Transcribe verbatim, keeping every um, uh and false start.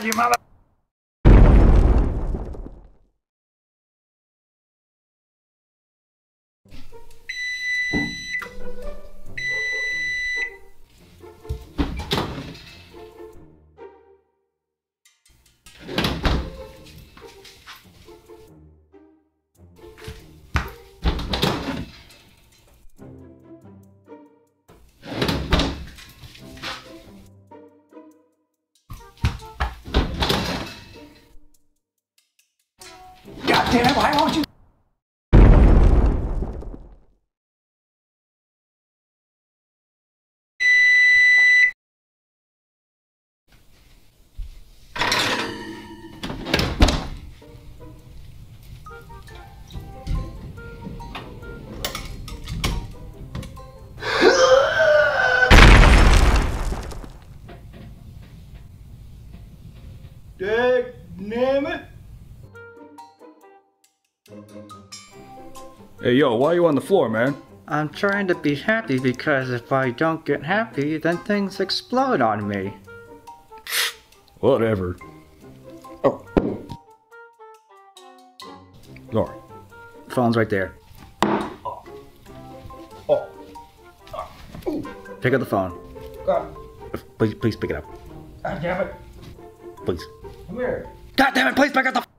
God, you mother... God damn it, why won't you? Dag nammit. Hey yo, why are you on the floor, man? I'm trying to be happy because if I don't get happy, then things explode on me. Whatever. Oh. Sorry. Phone's right there. Oh. Oh. Oh. Pick up the phone. God. Please, please pick it up. God damn it. Please. Come here. God damn it, please pick up the phone.